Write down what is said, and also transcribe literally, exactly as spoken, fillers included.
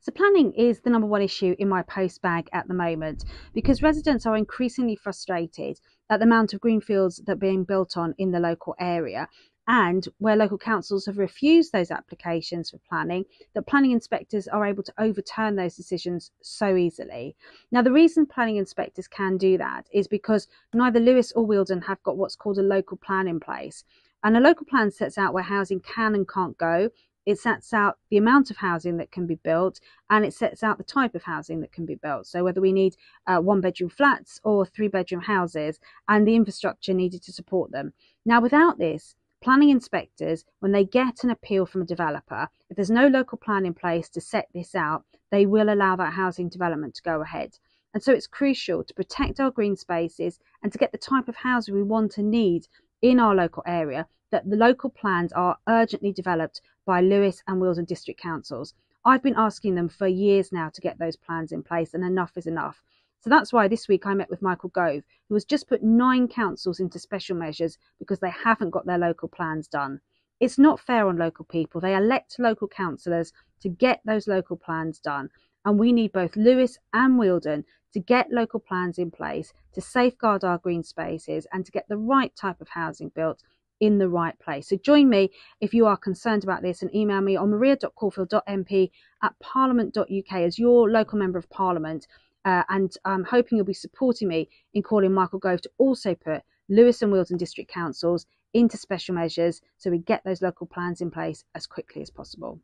So planning is the number one issue in my post bag at the moment, because residents are increasingly frustrated at the amount of greenfields that are being built on in the local area, and where local councils have refused those applications for planning, that planning inspectors are able to overturn those decisions so easily. Now, the reason planning inspectors can do that is because neither Lewes or Wealden have got what's called a local plan in place. And a local plan sets out where housing can and can't go. It sets out the amount of housing that can be built, and it sets out the type of housing that can be built. So whether we need uh, one bedroom flats or three bedroom houses, and the infrastructure needed to support them. Now, without this, planning inspectors, when they get an appeal from a developer, if there's no local plan in place to set this out, they will allow that housing development to go ahead. And so it's crucial to protect our green spaces and to get the type of housing we want and need in our local area, that the local plans are urgently developed by Lewes and Wealden district councils. I've been asking them for years now to get those plans in place, and enough is enough. So that's why this week I met with Michael Gove, who has just put nine councils into special measures because they haven't got their local plans done. It's not fair on local people. They elect local councillors to get those local plans done. And we need both Lewes and Wealden to get local plans in place to safeguard our green spaces and to get the right type of housing built in the right place. So join me if you are concerned about this, and email me on maria dot caulfield dot m p at parliament dot u k as your local member of parliament. Uh, and I'm hoping you'll be supporting me in calling Michael Gove to also put Lewes and Wealden district councils into special measures so we get those local plans in place as quickly as possible.